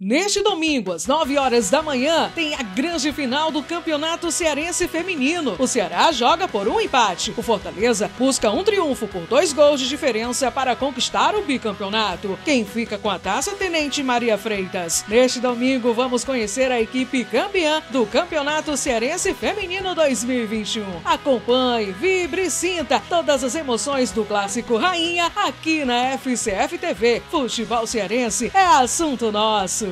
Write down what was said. Neste domingo, às 9 horas da manhã, tem a grande final do Campeonato Cearense Feminino. O Ceará joga por um empate. O Fortaleza busca um triunfo por 2 gols de diferença para conquistar o bicampeonato. Quem fica com a taça é Tenente Maria Freitas. Neste domingo, vamos conhecer a equipe campeã do Campeonato Cearense Feminino 2021. Acompanhe, vibre e sinta todas as emoções do Clássico Rainha aqui na FCF TV. Futebol cearense é assunto nosso.